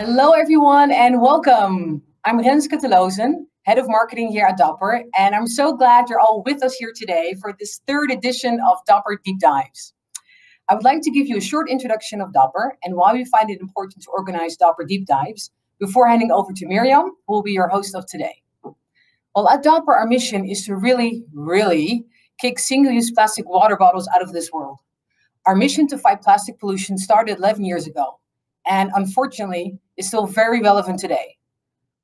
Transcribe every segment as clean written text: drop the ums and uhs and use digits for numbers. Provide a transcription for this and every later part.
Hello everyone and welcome. I'm Renske Telozen, Head of Marketing here at Dopper, and I'm so glad you're all with us here today for this third edition of Dopper Deep Dives. I would like to give you a short introduction of Dopper and why we find it important to organize Dopper Deep Dives before handing over to Miriam, who will be your host of today. Well, at Dopper, our mission is to really kick single-use plastic water bottles out of this world. Our mission to fight plastic pollution started 11 years ago, and unfortunately, is still very relevant today.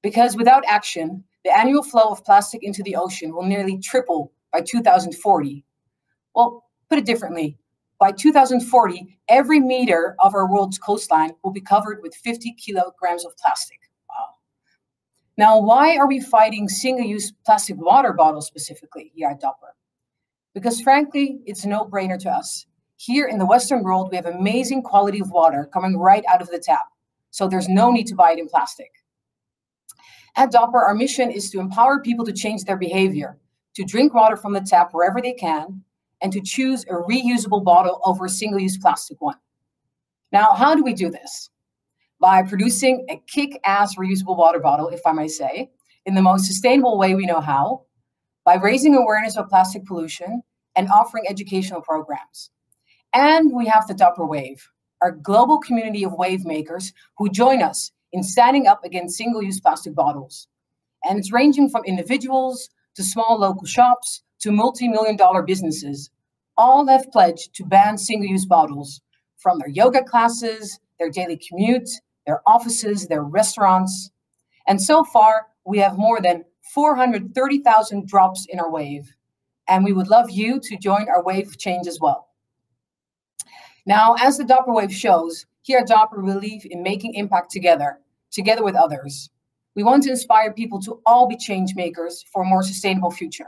Because without action, the annual flow of plastic into the ocean will nearly triple by 2040. Well, put it differently, by 2040, every meter of our world's coastline will be covered with 50 kilograms of plastic. Now, why are we fighting single-use plastic water bottles specifically here at Dopper? Because frankly, it's a no-brainer to us. Here in the Western world, we have amazing quality of water coming right out of the tap, so there's no need to buy it in plastic. At Dopper, our mission is to empower people to change their behavior, to drink water from the tap wherever they can, and to choose a reusable bottle over a single-use plastic one. Now, how do we do this? By producing a kick-ass reusable water bottle, if I may say, in the most sustainable way we know how, by raising awareness of plastic pollution and offering educational programs. And we have the Dopper Wave, our global community of wave makers who join us in standing up against single-use plastic bottles. And it's ranging from individuals to small local shops to multi-million-dollar businesses. All have pledged to ban single-use bottles from their yoga classes, their daily commute, their offices, their restaurants. And so far, we have more than 430,000 drops in our wave. And we would love you to join our wave of change as well. Now, as the Dopper Wave shows, here at Dopper we believe in making impact together with others. We want to inspire people to all be change makers for a more sustainable future.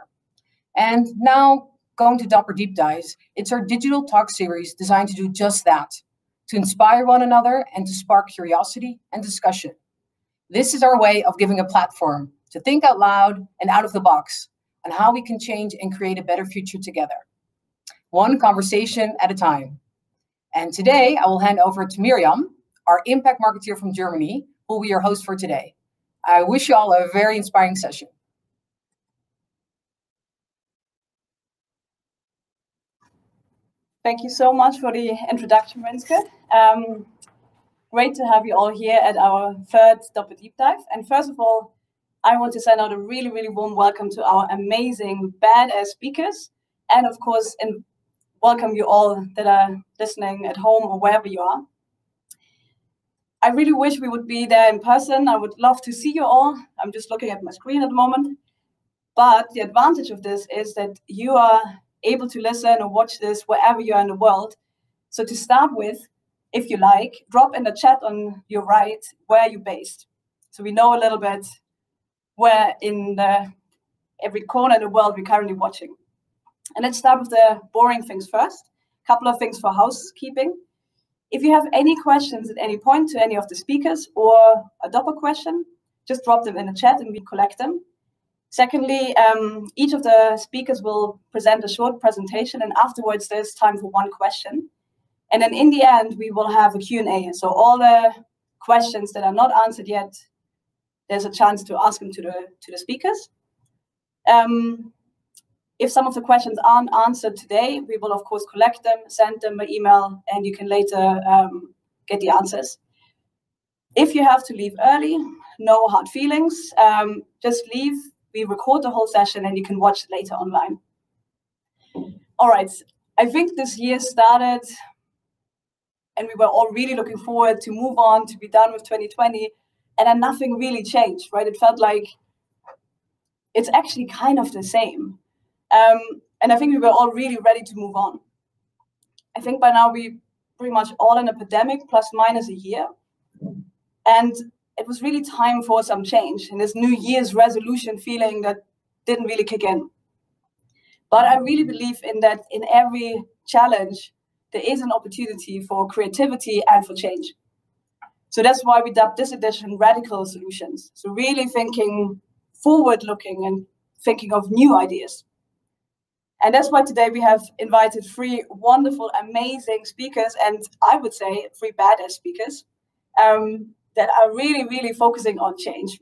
And now, going to Dopper Deep Dives, it's our digital talk series designed to do just that, to inspire one another and to spark curiosity and discussion. This is our way of giving a platform to think out loud and out of the box on how we can change and create a better future together, one conversation at a time. And today, I will hand over to Miriam, our impact marketeer from Germany, who will be your host for today. I wish you all a very inspiring session. Thank you so much for the introduction, Renske. Great to have you all here at our third Dopper Deep Dive. And first of all, I want to send out a really warm welcome to our amazing badass speakers, and of course, welcome you all that are listening at home or wherever you are. I really wish we would be there in person. I would love to see you all. I'm just looking at my screen at the moment. But the advantage of this is that you are able to listen or watch this wherever you are in the world. So to start with, if you like, drop in the chat on your right where you're based. So we know a little bit where in every corner of the world we're currently watching. And let's start with the boring things first. A couple of things for housekeeping. If you have any questions at any point to any of the speakers or a Dopper question, just drop them in the chat and we collect them. Secondly, each of the speakers will present a short presentation, and afterwards there's time for one question. And then in the end, we will have a Q&A. So all the questions that are not answered yet, there's a chance to ask them to the speakers. If some of the questions aren't answered today, we will of course collect them, send them by email, and you can later get the answers. If you have to leave early, no hard feelings, just leave. We record the whole session and you can watch it later online. All right, I think this year started and we were all really looking forward to move on, to be done with 2020, and then nothing really changed, right? It felt like it's actually kind of the same. And I think we were all really ready to move on. I think by now we pretty much all in a pandemic, plus minus a year. And it was really time for some change and this New Year's resolution feeling that didn't really kick in. But I really believe in that in every challenge, there is an opportunity for creativity and for change. So that's why we dubbed this edition Radical Solutions. So really thinking forward-looking and thinking of new ideas. And that's why today we have invited three wonderful, amazing speakers, and I would say three badass speakers that are really, really focusing on change.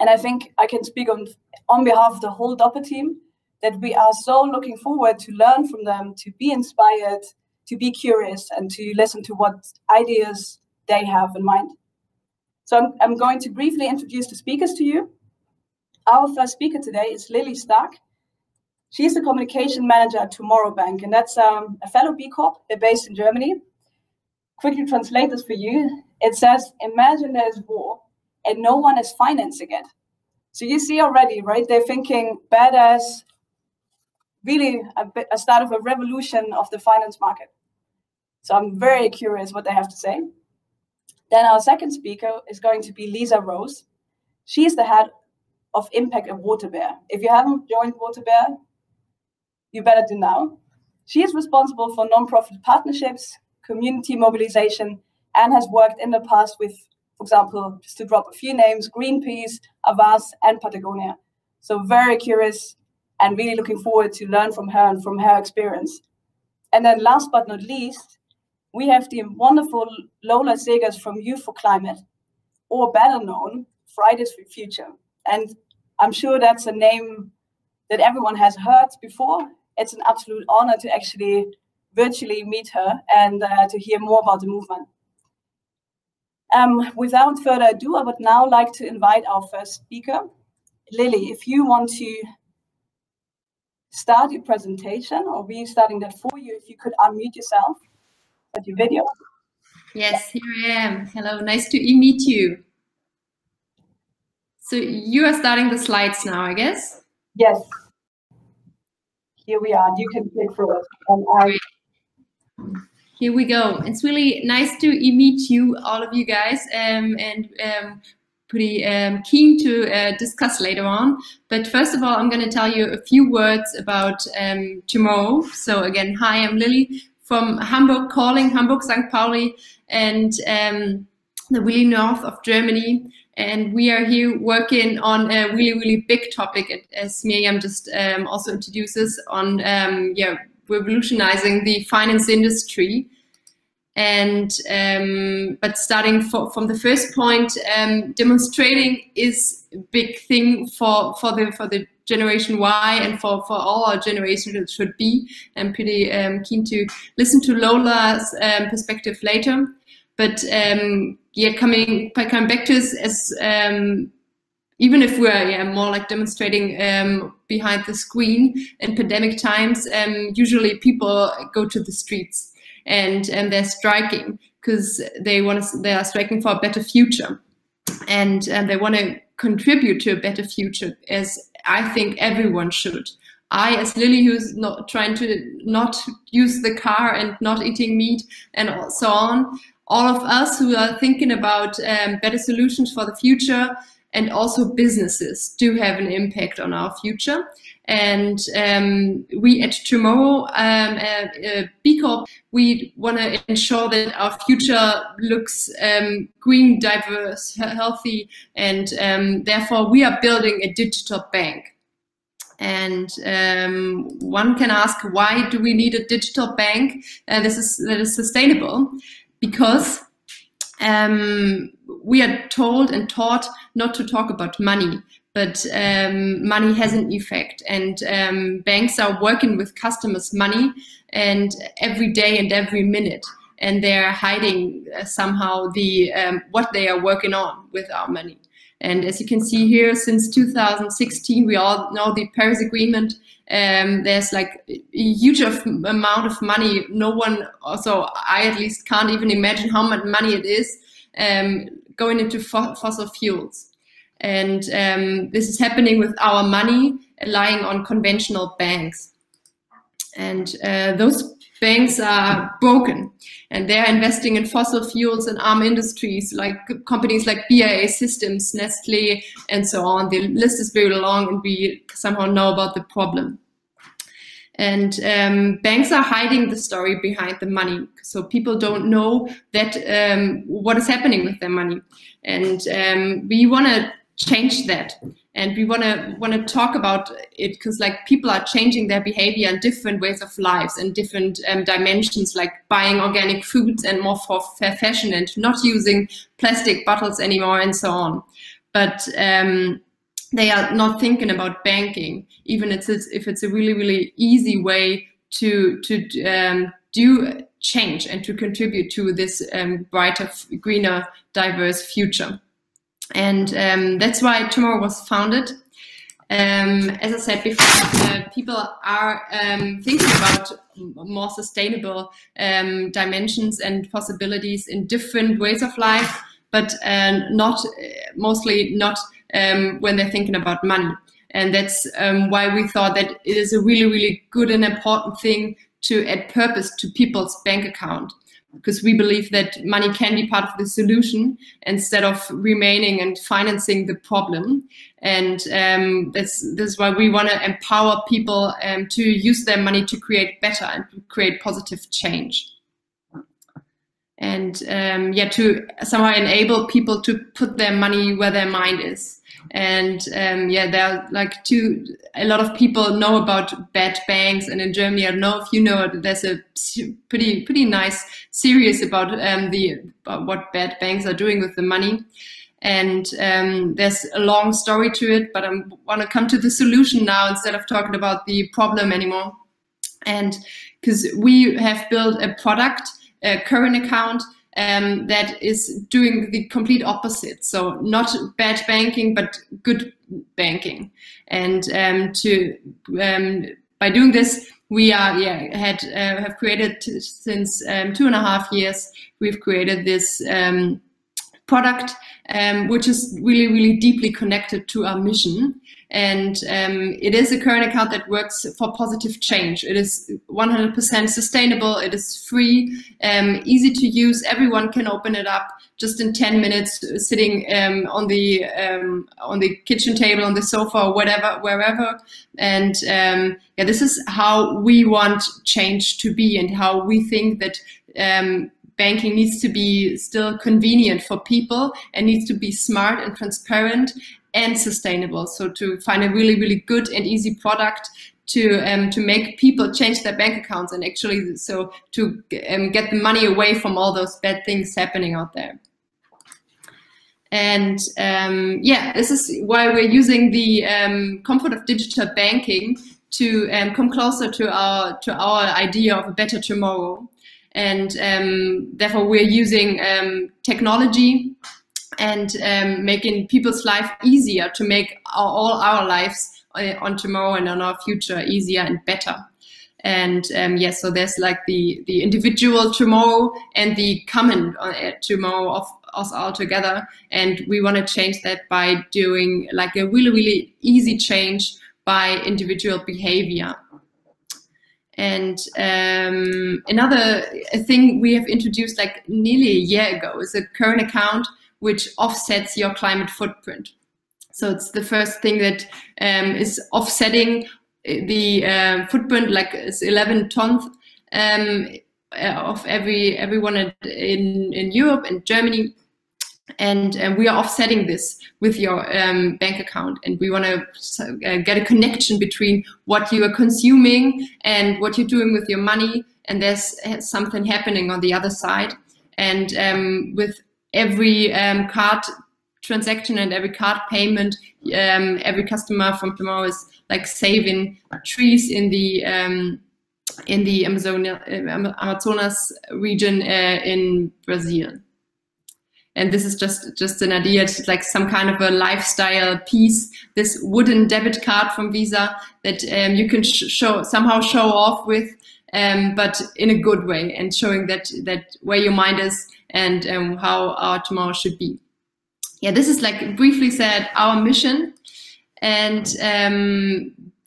And I think I can speak on behalf of the whole Dopper team that we are so looking forward to learn from them, to be inspired, to be curious, and to listen to what ideas they have in mind. So I'm going to briefly introduce the speakers to you. Our first speaker today is Lilli Staack. She's the communication manager at Tomorrow Bank, and that's a fellow B Corp. They're based in Germany. Quickly translate this for you. It says, imagine there's war and no one is financing it. So you see already, right? They're thinking badass, really a start of a revolution of the finance market. So I'm very curious what they have to say. Then our second speaker is going to be Lisa Rose. She is the head of impact at WaterBear. If you haven't joined WaterBear, you better do now. She is responsible for nonprofit partnerships, community mobilization, and has worked in the past with, for example, just to drop a few names, Greenpeace, Avas, and Patagonia. So very curious and really looking forward to learn from her and from her experience. And then last but not least, we have the wonderful Lola Segers from Youth for Climate, or better known, Fridays for Future. And I'm sure that's a name that everyone has heard before. It's an absolute honor to actually virtually meet her and to hear more about the movement. Without further ado, I would now like to invite our first speaker. Lilli, if you want to start your presentation, or we're starting that for you, if you could unmute yourself with your video. Yes, here I am. Hello, nice to meet you. So you are starting the slides now, I guess? Yes. Here we are. You can click through it. Here we go. It's really nice to meet you, all of you guys, pretty keen to discuss later on. But first of all, I'm going to tell you a few words about tomorrow. So again, hi, I'm Lilli from Hamburg, calling Hamburg St. Pauli, and the really north of Germany. And we are here working on a really, really big topic, as Miriam just also introduces, on revolutionizing the finance industry. And but starting from the first point, demonstrating is a big thing for the Generation Y and for all our generations. It should be. I'm pretty keen to listen to Lola's perspective later. But coming back to this, as even if we're more like demonstrating behind the screen in pandemic times, usually people go to the streets and they're striking because they are striking for a better future, and they want to contribute to a better future, as I think everyone should. I, as Lilli, who's not trying to not use the car and not eating meat and so on. All of us who are thinking about better solutions for the future, and also businesses do have an impact on our future. And we at Tomorrow, B Corp, we want to ensure that our future looks green, diverse, healthy, and therefore we are building a digital bank. And one can ask, why do we need a digital bank that is sustainable? Because we are told and taught not to talk about money, but money has an effect, and banks are working with customers' money and every day and every minute, and they're hiding somehow the what they are working on with our money. And as you can see here, since 2016, we all know the Paris Agreement. There's like a huge amount of money. No one, also I at least, can't even imagine how much money it is going into fossil fuels. And this is happening with our money lying on conventional banks. And those banks are broken, and they're investing in fossil fuels and arm industries, like companies like BAE Systems, Nestle, and so on. The list is very long, and we somehow know about the problem. And banks are hiding the story behind the money, so people don't know that what is happening with their money. And we want to change that. And we want to talk about it because, like, people are changing their behavior in different ways of lives and different dimensions, like buying organic foods and more for fair fashion and not using plastic bottles anymore and so on. But they are not thinking about banking, even if it's a really, really easy way to do change and to contribute to this brighter, greener, diverse future. And that's why Tomorrow was founded. As I said before, people are thinking about more sustainable dimensions and possibilities in different ways of life, but mostly not when they're thinking about money. And that's why we thought that it is a really, really good and important thing to add purpose to people's bank account, because we believe that money can be part of the solution instead of remaining and financing the problem. And that's why we want to empower people to use their money to create better and create positive change. And to somehow enable people to put their money where their mind is. And there are like a lot of people know about bad banks, and in Germany, I don't know if you know it, there's a pretty nice series about what bad banks are doing with the money. And there's a long story to it, but I want to come to the solution now instead of talking about the problem anymore. And because we have built a product, a current account, that is doing the complete opposite. So not bad banking, but good banking. And by doing this, we are have created, since 2.5 years, we've created this product, which is really, really deeply connected to our mission. And it is a current account that works for positive change. It is 100% sustainable. It is free, easy to use. Everyone can open it up just in 10 minutes, sitting on the kitchen table, on the sofa, or whatever, wherever. And this is how we want change to be, and how we think that banking needs to be still convenient for people and needs to be smart and transparent and sustainable. So to find a really, really good and easy product to make people change their bank accounts, and actually so to get the money away from all those bad things happening out there. And this is why we're using the comfort of digital banking to come closer to our idea of a better tomorrow. And therefore we're using technology and making people's life easier, to make all our lives on tomorrow and on our future easier and better. And so there's like the individual tomorrow and the common tomorrow of us all together. And we want to change that by doing like a really, really easy change by individual behavior. And another thing we have introduced like nearly a year ago is a current account which offsets your climate footprint. So it's the first thing that is offsetting the footprint, like it's 11 tons of everyone in Europe and Germany. And we are offsetting this with your bank account, and we want to get a connection between what you are consuming and what you're doing with your money, and there's something happening on the other side. And with every card transaction and every card payment, every customer from Tomorrow is like saving trees in the Amazonas region in Brazil. And this is just an idea. It's like some kind of a lifestyle piece. This wooden debit card from Visa that you can somehow show off with, but in a good way, and showing that where your mind is and how our tomorrow should be. Yeah, this is like briefly said our mission, and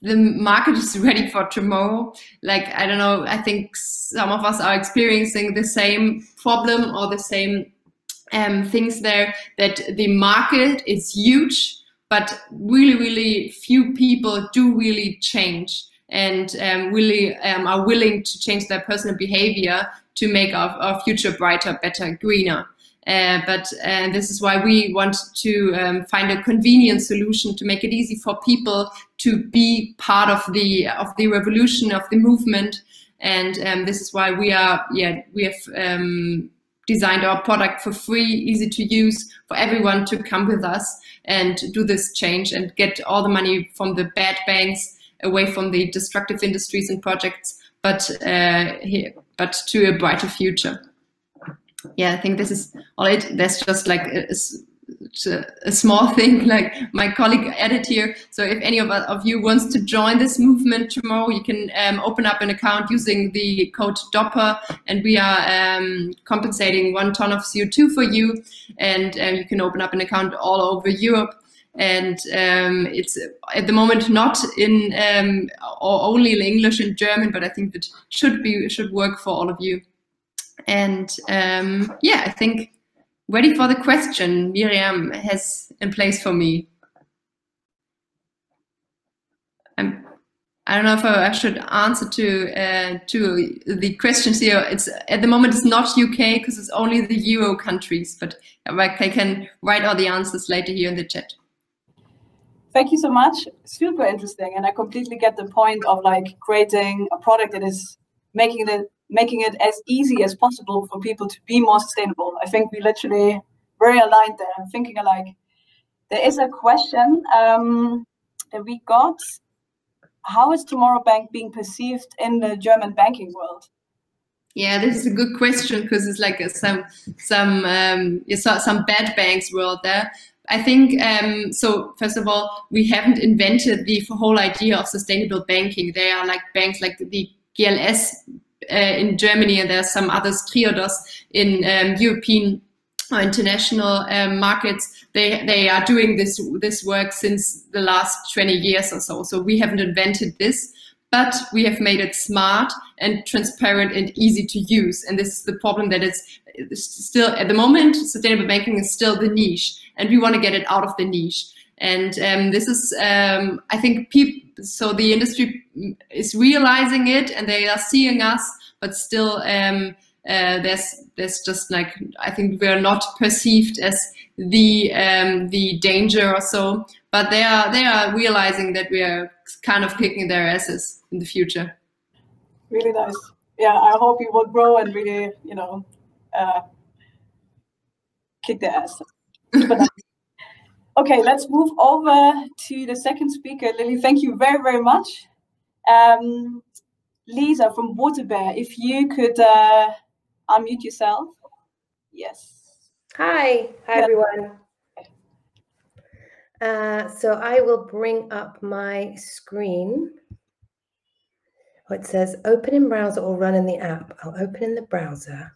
the market is ready for tomorrow. Like, I don't know, I think some of us are experiencing the same problem or the same things there, that the market is huge, but really, really few people do really change and really are willing to change their personal behavior to make our future brighter, better, greener. But this is why we want to find a convenient solution to make it easy for people to be part of the revolution, of the movement. And this is why we have designed our product for free, easy to use, for everyone to come with us and do this change and get all the money from the bad banks, away from the destructive industries and projects, but to a brighter future. Yeah, I think this is all it. That's just like a small thing, like my colleague added here. So if any of you wants to join this movement tomorrow, you can open up an account using the code DOPPER, and we are compensating 1 ton of CO2 for you. And you can open up an account all over Europe. And it's at the moment not in or only in English and German, but I think that should work for all of you. And yeah, I think ready for the question Miriam has in place for me. I don't know if I should answer to the questions here. It's at the moment it's not UK because it's only the Euro countries, but I can write all the answers later here in the chat. Thank you so much. Super interesting, and I completely get the point of like creating a product that is making it as easy as possible for people to be more sustainable. I think we literally very aligned there, thinking alike. There is a question that we got. How is Tomorrow Bank being perceived in the German banking world? Yeah, this is a good question because it's like some bad banks world there. I think, so first of all, we haven't invented the whole idea of sustainable banking. There are like banks like the GLS in Germany, and there's some others, Triodos, in European or international markets. They are doing this work since the last 20 years or so. So we haven't invented this, but we have made it smart and transparent and easy to use. And this is the problem that it's still at the moment, sustainable banking is still the niche, and we want to get it out of the niche. And this is, I think, so the industry is realizing it, and they are seeing us, but still there's just like, I think we're not perceived as the danger or so, but they are realizing that we are kind of kicking their asses in the future. Really nice. Yeah, I hope you will grow and really, you know, kick their ass. Okay, let's move over to the second speaker. Lilli, thank you very, very much. Lisa from WaterBear, if you could unmute yourself. Yes. Hi everyone. So I will bring up my screen. Oh, it says open in browser or run in the app. I'll open in the browser.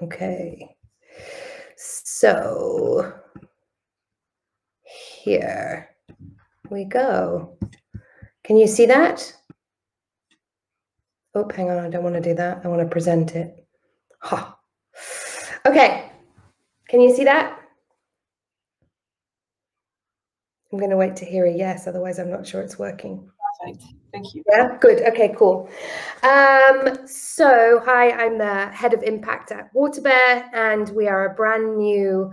Okay, so here we go. Can you see that? Oh, hang on, I don't want to do that. I want to present it. Huh. Okay, can you see that? I'm going to wait to hear a yes, otherwise I'm not sure it's working. Perfect. Thank you. Yeah, good. Okay, cool. So, hi, I'm the head of impact at WaterBear, and we are a brand new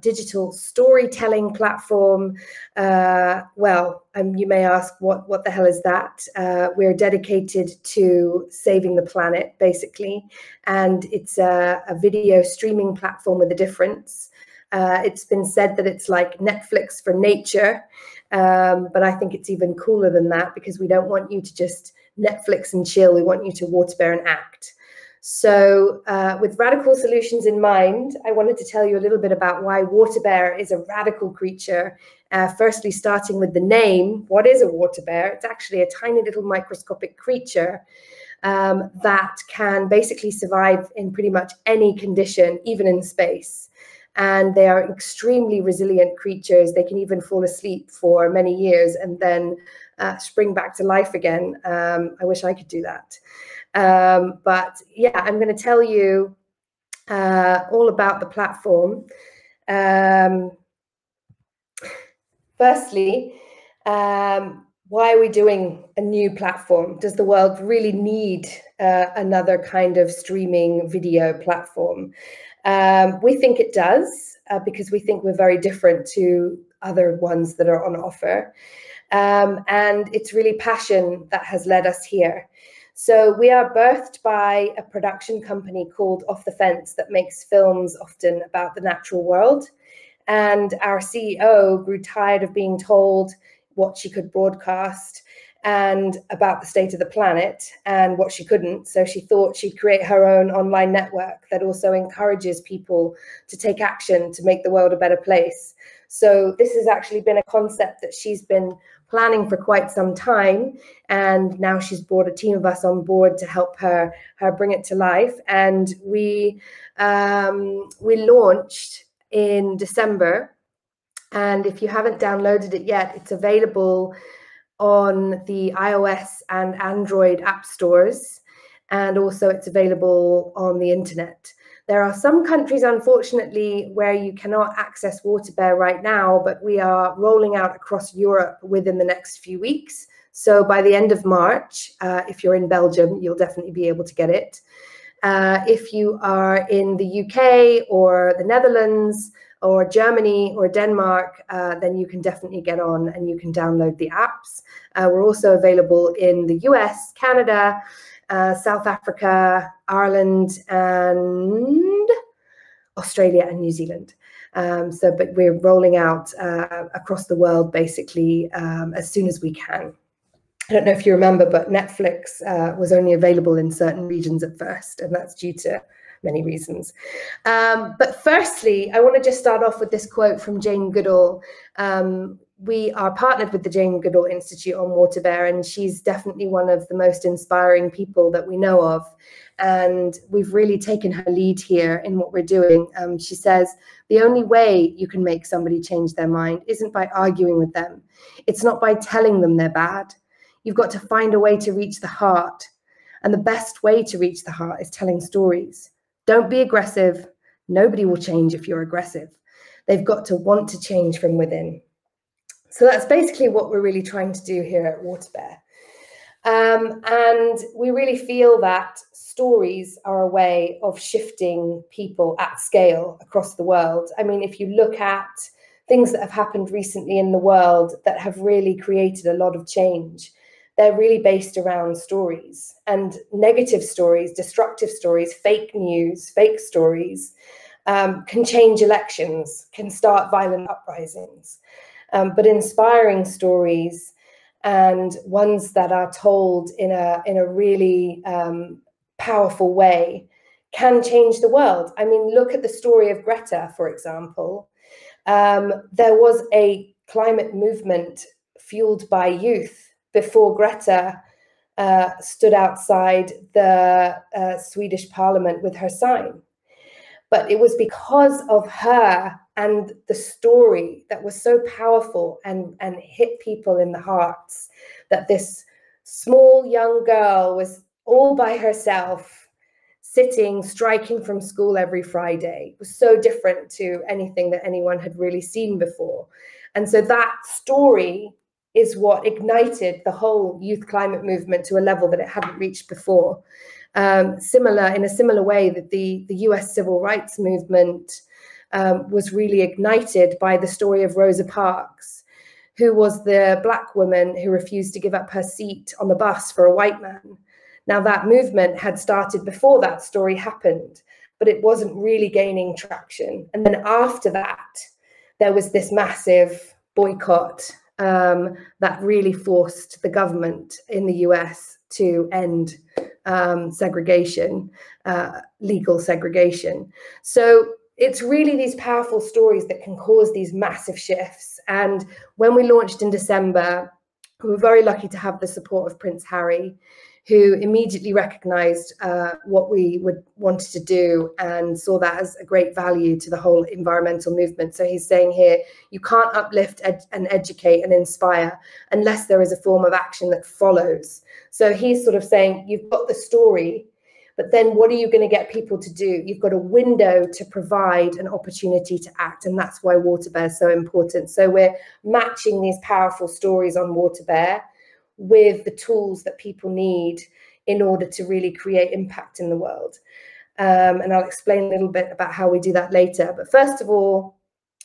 digital storytelling platform. You may ask, what the hell is that? We're dedicated to saving the planet, basically, and it's a video streaming platform with a difference. It's been said that it's like Netflix for nature, but I think it's even cooler than that, because we don't want you to just Netflix and chill. We want you to WaterBear and act. So with radical solutions in mind, I wanted to tell you a little bit about why WaterBear is a radical creature. Firstly, starting with the name, what is a WaterBear? It's actually a tiny little microscopic creature that can basically survive in pretty much any condition, even in space. And they are extremely resilient creatures. They can even fall asleep for many years and then spring back to life again. I wish I could do that. But yeah, I'm going to tell you all about the platform. Firstly, why are we doing a new platform? Does the world really need another kind of streaming video platform? We think it does, because we think we're very different to other ones that are on offer. And it's really passion that has led us here. So we are birthed by a production company called Off the Fence that makes films often about the natural world. And our CEO grew tired of being told what she could broadcast and about the state of the planet and what she couldn't. So she thought she'd create her own online network that also encourages people to take action to make the world a better place. So this has actually been a concept that she's been planning for quite some time. And now she's brought a team of us on board to help her bring it to life. And we launched in December. And if you haven't downloaded it yet, it's available on the iOS and Android app stores, and also it's available on the internet. There are some countries, unfortunately, where you cannot access WaterBear right now, but we are rolling out across Europe within the next few weeks. So by the end of March, if you're in Belgium, you'll definitely be able to get it. If you are in the UK or the Netherlands or Germany or Denmark, then you can definitely get on and you can download the apps. We're also available in the US, Canada, South Africa, Ireland, and Australia and New Zealand. But we're rolling out across the world, basically, as soon as we can. I don't know if you remember, but Netflix was only available in certain regions at first, and that's due to many reasons. But firstly, I want to just start off with this quote from Jane Goodall. We are partnered with the Jane Goodall Institute on WaterBear, and she's definitely one of the most inspiring people that we know of. And we've really taken her lead here in what we're doing. She says, the only way you can make somebody change their mind isn't by arguing with them. It's not by telling them they're bad. You've got to find a way to reach the heart. And the best way to reach the heart is telling stories. Don't be aggressive. Nobody will change if you're aggressive. They've got to want to change from within. So that's basically what we're really trying to do here at WaterBear. And we really feel that stories are a way of shifting people at scale across the world. I mean, if you look at things that have happened recently in the world that have really created a lot of change, they're really based around stories, and negative stories, destructive stories, fake news, fake stories can change elections, can start violent uprisings. But inspiring stories, and ones that are told in a really powerful way, can change the world. I mean, look at the story of Greta, for example. There was a climate movement fueled by youth before Greta stood outside the Swedish parliament with her sign. But it was because of her and the story that was so powerful and hit people in the hearts that this small young girl was all by herself, sitting, striking from school every Friday. It was so different to anything that anyone had really seen before. And so that story is what ignited the whole youth climate movement to a level that it hadn't reached before. In a similar way that the US civil rights movement was really ignited by the story of Rosa Parks, who was the black woman who refused to give up her seat on the bus for a white man. Now, that movement had started before that story happened, but it wasn't really gaining traction. And then after that, there was this massive boycott that really forced the government in the US to end segregation, legal segregation. So it's really these powerful stories that can cause these massive shifts. And when we launched in December, we were very lucky to have the support of Prince Harry, who immediately recognized what we wanted to do and saw that as a great value to the whole environmental movement. So he's saying here, you can't uplift and educate and inspire unless there is a form of action that follows. So he's sort of saying, you've got the story, but then what are you going to get people to do? You've got a window to provide an opportunity to act, and that's why WaterBear is so important. So we're matching these powerful stories on WaterBear with the tools that people need in order to really create impact in the world. And I'll explain a little bit about how we do that later. But first of all,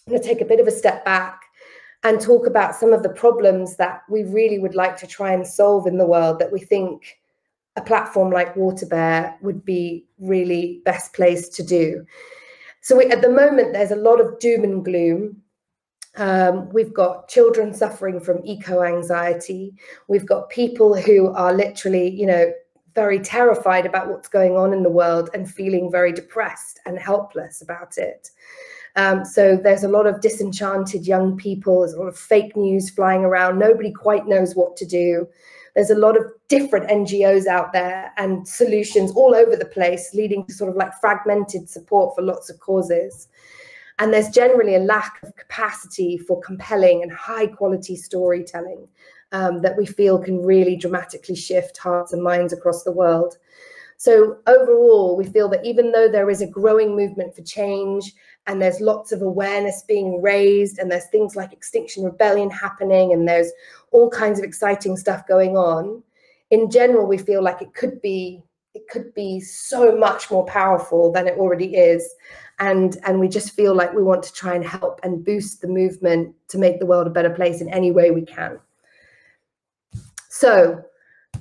I'm going to take a bit of a step back and talk about some of the problems that we really would like to try and solve in the world that we think a platform like WaterBear would be really best placed to do. So at the moment, there's a lot of doom and gloom. We've got children suffering from eco-anxiety. We've got people who are literally, you know, very terrified about what's going on in the world and feeling very depressed and helpless about it. So there's a lot of disenchanted young people. There's a lot of fake news flying around. Nobody quite knows what to do. There's a lot of different NGOs out there and solutions all over the place, leading to sort of like fragmented support for lots of causes. And there's generally a lack of capacity for compelling and high quality storytelling that we feel can really dramatically shift hearts and minds across the world. So overall, we feel that even though there is a growing movement for change and there's lots of awareness being raised and there's things like Extinction Rebellion happening and there's all kinds of exciting stuff going on, in general, we feel like it could be so much more powerful than it already is. And we just feel like we want to try and help and boost the movement to make the world a better place in any way we can. So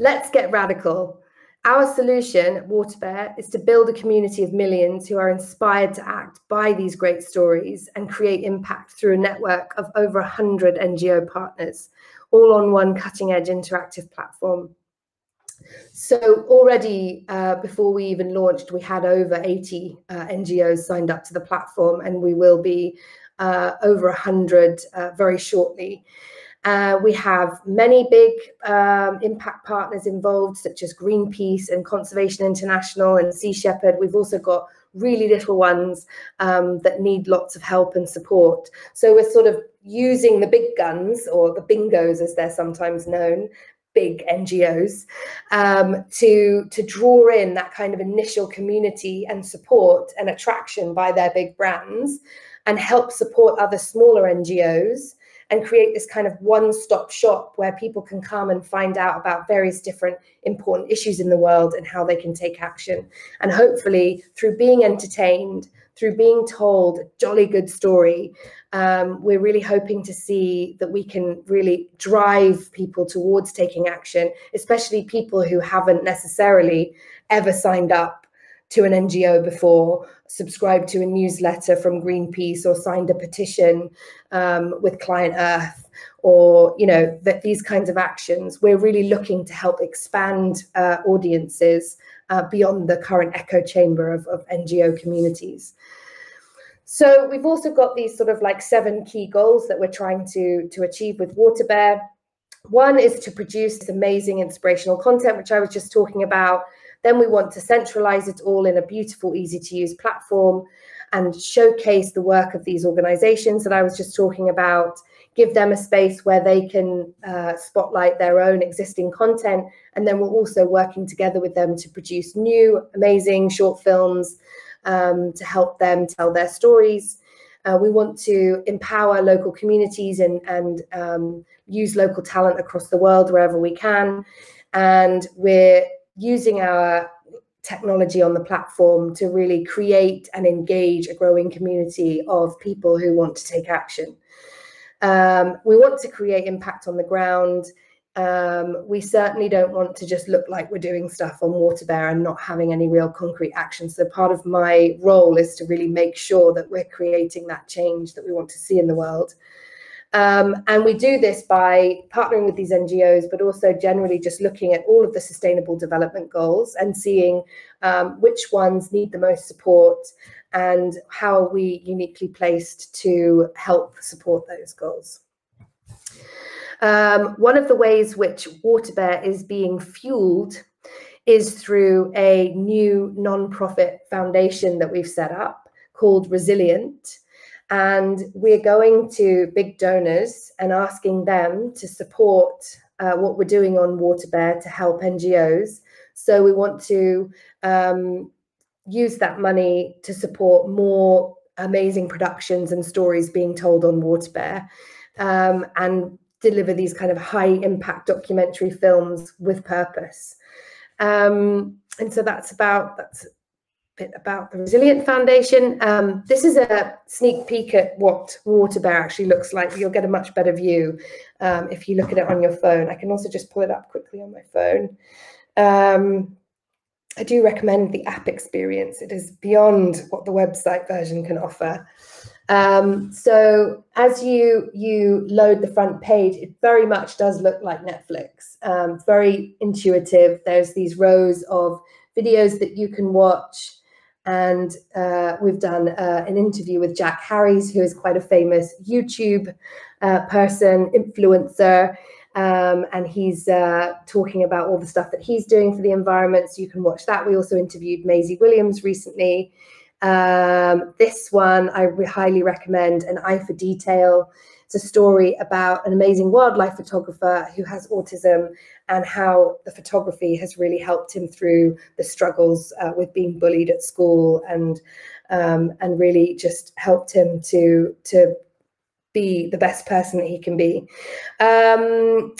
let's get radical. Our solution at WaterBear is to build a community of millions who are inspired to act by these great stories and create impact through a network of over 100 NGO partners, all on one cutting edge interactive platform. So already before we even launched, we had over 80 NGOs signed up to the platform, and we will be over 100 very shortly. We have many big impact partners involved, such as Greenpeace and Conservation International and Sea Shepherd. We've also got really little ones that need lots of help and support. So we're sort of using the big guns, or the bingos as they're sometimes known, big NGOs, to draw in that kind of initial community and support and attraction by their big brands, and help support other smaller NGOs and create this kind of one-stop shop where people can come and find out about various different important issues in the world and how they can take action. And hopefully, through being entertained, through being told a jolly good story, we're really hoping to see that we can really drive people towards taking action, especially people who haven't necessarily ever signed up to an NGO before, subscribed to a newsletter from Greenpeace, or signed a petition with Client Earth, or, you know, that these kinds of actions. We're really looking to help expand audiences beyond the current echo chamber of NGO communities. So we've also got these sort of like 7 key goals that we're trying to achieve with WaterBear. One is to produce this amazing inspirational content, which I was just talking about. Then we want to centralize it all in a beautiful, easy to use platform and showcase the work of these organizations that I was just talking about, give them a space where they can spotlight their own existing content. And then we're also working together with them to produce new, amazing short films to help them tell their stories. We want to empower local communities and use local talent across the world wherever we can. And we're using our technology on the platform to really create and engage a growing community of people who want to take action. We want to create impact on the ground. We certainly don't want to just look like we're doing stuff on WaterBear and not having any real concrete action. So part of my role is to really make sure that we're creating that change that we want to see in the world. And we do this by partnering with these NGOs, but also generally just looking at all of the sustainable development goals and seeing which ones need the most support and how are we uniquely placed to help support those goals. One of the ways which WaterBear is being fueled is through a new non-profit foundation that we've set up called Resilient. And we're going to big donors and asking them to support what we're doing on WaterBear to help NGOs. So we want to use that money to support more amazing productions and stories being told on WaterBear. And deliver these kind of high impact documentary films with purpose. And so that's a bit about the Resilient Foundation. This is a sneak peek at what WaterBear actually looks like. You'll get a much better view if you look at it on your phone. I can also just pull it up quickly on my phone. I do recommend the app experience. It is beyond what the website version can offer. So as you load the front page, it very much does look like Netflix. It's very intuitive. There's these rows of videos that you can watch. And we've done an interview with Jack Harries, who is quite a famous YouTube person, influencer. And he's talking about all the stuff that he's doing for the environment. So you can watch that. We also interviewed Maisie Williams recently. This one I highly recommend, An Eye for Detail. It's a story about an amazing wildlife photographer who has autism and how the photography has really helped him through the struggles with being bullied at school, and really just helped him to be the best person that he can be.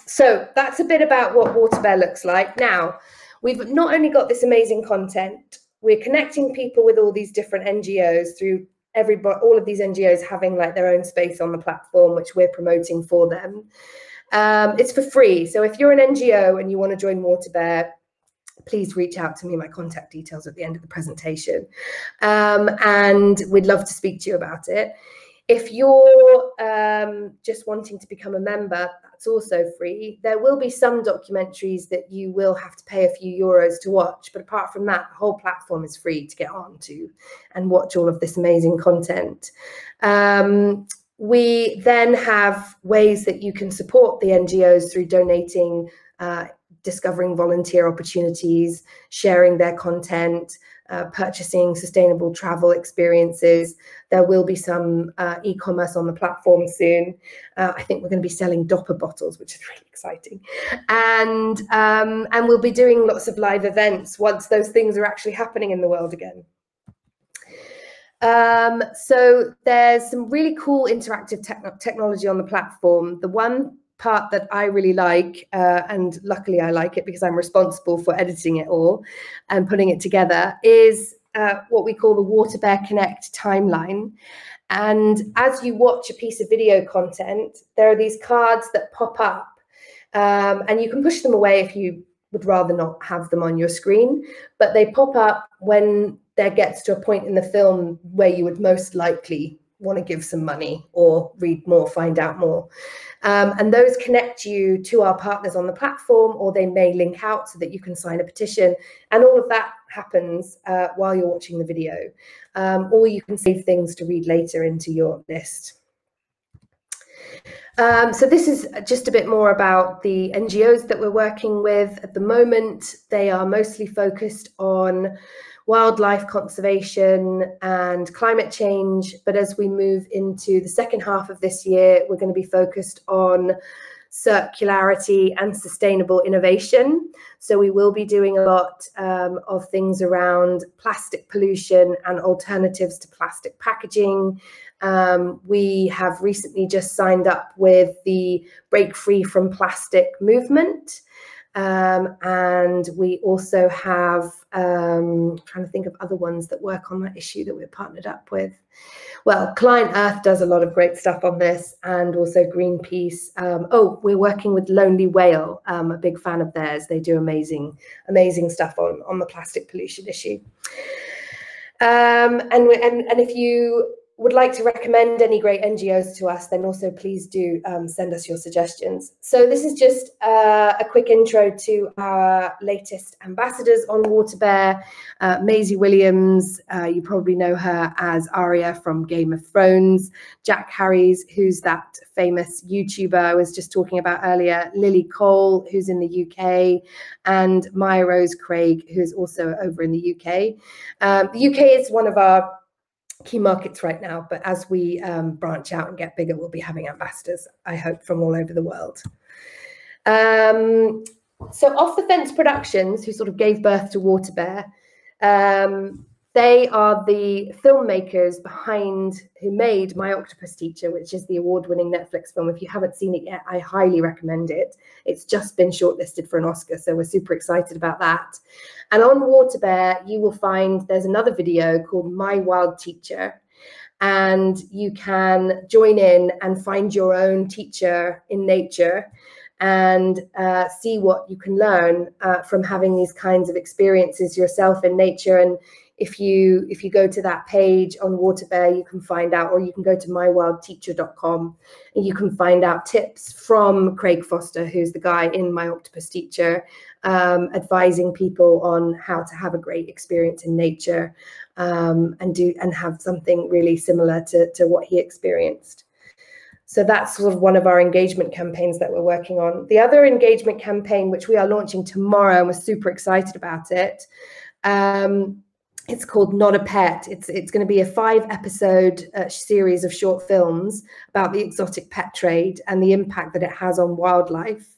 So that's a bit about what WaterBear looks like. Now, we've not only got this amazing content, we're connecting people with all these different NGOs through all of these NGOs having like their own space on the platform, which we're promoting for them. It's for free. So if you're an NGO and you want to join WaterBear, please reach out to me. My contact details are at the end of the presentation. And we'd love to speak to you about it. If you're just wanting to become a member, that's also free. There will be some documentaries that you will have to pay a few euros to watch, but apart from that, the whole platform is free to get onto and watch all of this amazing content. We then have ways that you can support the NGOs through donating, discovering volunteer opportunities, sharing their content, purchasing sustainable travel experiences. There will be some e-commerce on the platform soon. I think we're going to be selling Dopper bottles, which is really exciting. And we'll be doing lots of live events once those things are actually happening in the world again. So there's some really cool interactive technology on the platform. The one part that I really like, and luckily I like it because I'm responsible for editing it all and putting it together, is what we call the WaterBear Connect timeline. And as you watch a piece of video content, there are these cards that pop up, and you can push them away if you would rather not have them on your screen, but they pop up when there gets to a point in the film where you would most likely want to give some money or read more, find out more. And those connect you to our partners on the platform, or they may link out so that you can sign a petition. And all of that happens while you're watching the video. Or you can save things to read later into your list. So this is just a bit more about the NGOs that we're working with at the moment. They are mostly focused on wildlife conservation and climate change. But as we move into the second half of this year, we're going to be focused on circularity and sustainable innovation. So we will be doing a lot of things around plastic pollution and alternatives to plastic packaging. We have recently just signed up with the Break Free from Plastic movement. And we also have, trying to think of other ones that work on that issue that we're partnered up with. Well, Client Earth does a lot of great stuff on this, and also Greenpeace. Oh, we're working with Lonely Whale. I'm a big fan of theirs. They do amazing, amazing stuff on the plastic pollution issue. And if you would like to recommend any great NGOs to us, then also please do send us your suggestions. So this is just a quick intro to our latest ambassadors on WaterBear. Maisie Williams, you probably know her as Arya from Game of Thrones. Jack Harries, who's that famous YouTuber I was just talking about earlier. Lily Cole, who's in the UK, and Maya Rose Craig, who's also over in the UK. The UK is one of our key markets right now, but as we branch out and get bigger, we'll be having ambassadors, I hope, from all over the world. So Off the Fence Productions, who sort of gave birth to WaterBear, They are the filmmakers who made My Octopus Teacher, which is the award-winning Netflix film. If you haven't seen it yet, I highly recommend it. It's just been shortlisted for an Oscar, so we're super excited about that. And on WaterBear, you will find there's another video called My Wild Teacher, and you can join in and find your own teacher in nature and see what you can learn from having these kinds of experiences yourself in nature. And if you go to that page on WaterBear, you can find out, or you can go to mywildteacher.com and you can find out tips from Craig Foster, who's the guy in My Octopus Teacher, advising people on how to have a great experience in nature and have something really similar to what he experienced. So that's sort of one of our engagement campaigns that we're working on. The other engagement campaign, which we are launching tomorrow, and we're super excited about it, it's called Not a Pet. It's going to be a 5-episode series of short films about the exotic pet trade and the impact that it has on wildlife.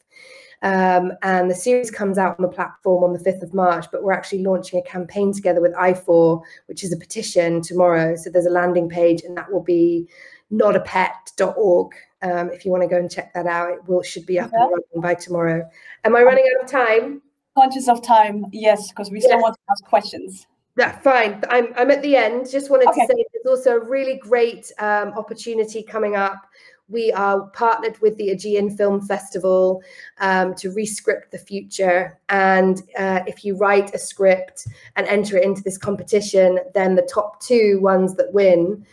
And the series comes out on the platform on the 5th of March, but we're actually launching a campaign together with i4, which is a petition tomorrow. So there's a landing page, and that will be notapet.org. If you want to go and check that out, it should be up and running by tomorrow. Am I running out of time? Conscious of time, yes, because we still want to ask questions. Yeah, fine. I'm at the end. Just wanted to say there's also a really great opportunity coming up. We are partnered with the Aegean Film Festival to rescript the future. And if you write a script and enter it into this competition, then the top 2 ones that win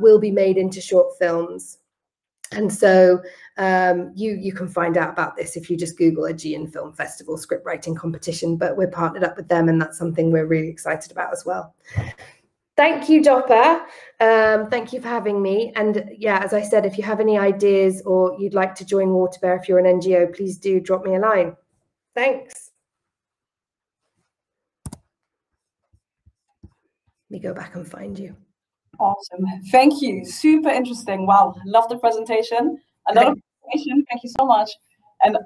will be made into short films. And so you can find out about this if you just Google Aegean Film Festival script writing competition, but we're partnered up with them, and that's something we're really excited about as well. Thank you, Dopper. Thank you for having me. And yeah, as I said, if you have any ideas or you'd like to join WaterBear, if you're an NGO, please do drop me a line. Thanks. Let me go back and find you. Awesome. Thank you. Super interesting. Wow. Love the presentation. A lot of information. Thank you so much. And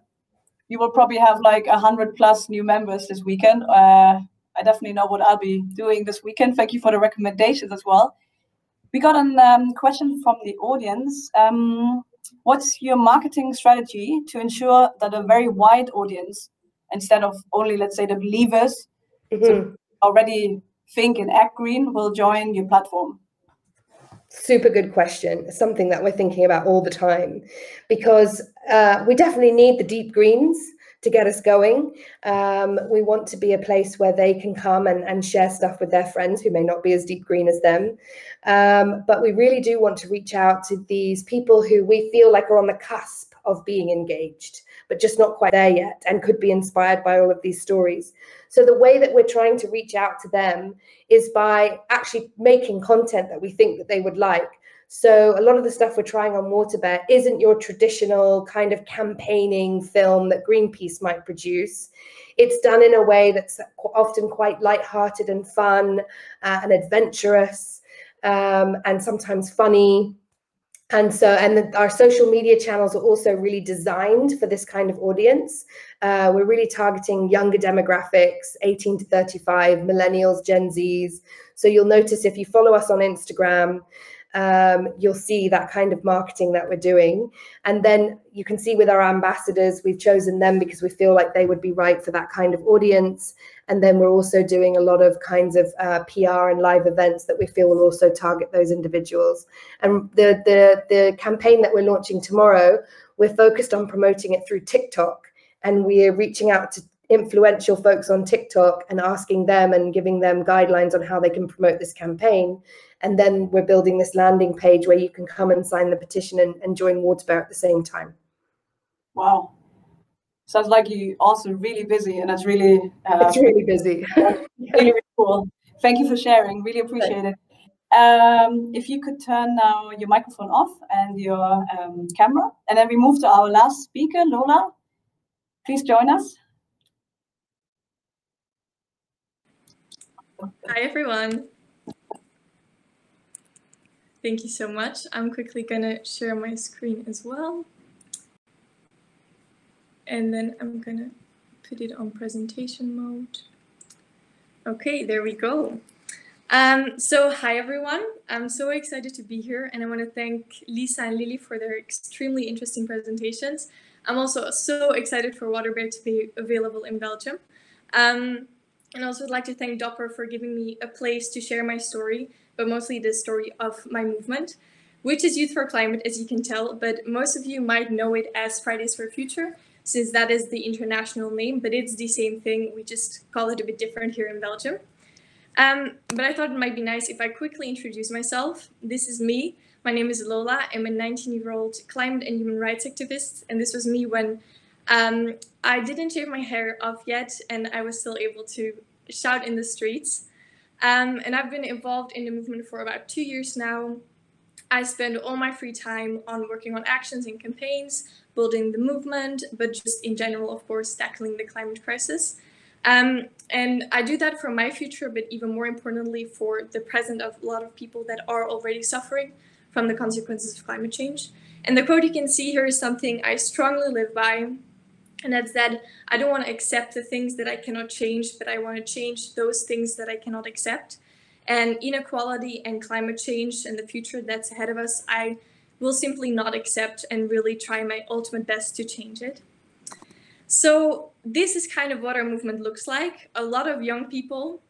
you will probably have like 100+ new members this weekend. I definitely know what I'll be doing this weekend. Thank you for the recommendations as well. We got a question from the audience. What's your marketing strategy to ensure that a very wide audience, instead of only, let's say, the believers who already think and act green, will join your platform? Super good question. It's something that we're thinking about all the time, because we definitely need the deep greens to get us going. We want to be a place where they can come and share stuff with their friends who may not be as deep green as them. But we really do want to reach out to these people who we feel like are on the cusp of being engaged, but just not quite there yet, and could be inspired by all of these stories. So the way that we're trying to reach out to them is by actually making content that we think that they would like. So a lot of the stuff we're trying on WaterBear isn't your traditional kind of campaigning film that Greenpeace might produce. It's done in a way that's often quite lighthearted and fun and adventurous and sometimes funny. And our social media channels are also really designed for this kind of audience. We're really targeting younger demographics, 18 to 35, millennials, Gen Zs. So you'll notice if you follow us on Instagram, you'll see that kind of marketing that we're doing. And then you can see with our ambassadors, we've chosen them because we feel like they would be right for that kind of audience. And then we're also doing a lot of kinds of PR and live events that we feel will also target those individuals. And the campaign that we're launching tomorrow, we're focused on promoting it through TikTok. And we're reaching out to influential folks on TikTok and asking them and giving them guidelines on how they can promote this campaign. And then we're building this landing page where you can come and sign the petition and join WaterBear at the same time. Wow. Sounds like you're also really busy, and that's really... it's really busy. Really cool. Thank you for sharing. Really appreciate it. If you could turn now your microphone off and your camera, and then we move to our last speaker, Lola. Please join us. Hi, everyone. Thank you so much. I'm quickly going to share my screen as well. And then I'm going to put it on presentation mode. Okay, there we go. So hi everyone, I'm so excited to be here and I want to thank Lisa and Lilli for their extremely interesting presentations. I'm also so excited for WaterBear to be available in Belgium. And also would like to thank Dopper for giving me a place to share my story, but mostly the story of my movement, which is Youth for Climate, as you can tell, but most of you might know it as Fridays for Future, since that is the international name, but it's the same thing. We just call it a bit different here in Belgium. But I thought it might be nice if I quickly introduce myself. This is me. My name is Lola. I'm a 19-year-old climate and human rights activist. And this was me when I didn't shave my hair off yet, and I was still able to shout in the streets. And I've been involved in the movement for about 2 years now. I spend all my free time on working on actions and campaigns, building the movement, but just in general, of course, tackling the climate crisis. And I do that for my future, but even more importantly, for the present of a lot of people that are already suffering from the consequences of climate change. And the quote you can see here is something I strongly live by, and that's that I don't want to accept the things that I cannot change, but I want to change those things that I cannot accept. And inequality and climate change and the future that's ahead of us, I will simply not accept and really try my ultimate best to change it. So this is kind of what our movement looks like. A lot of young people